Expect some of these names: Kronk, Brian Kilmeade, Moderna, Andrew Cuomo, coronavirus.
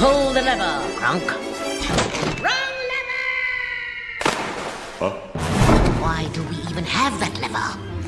Pull the lever, Kronk. Wrong lever! Huh? Why do we even have that lever?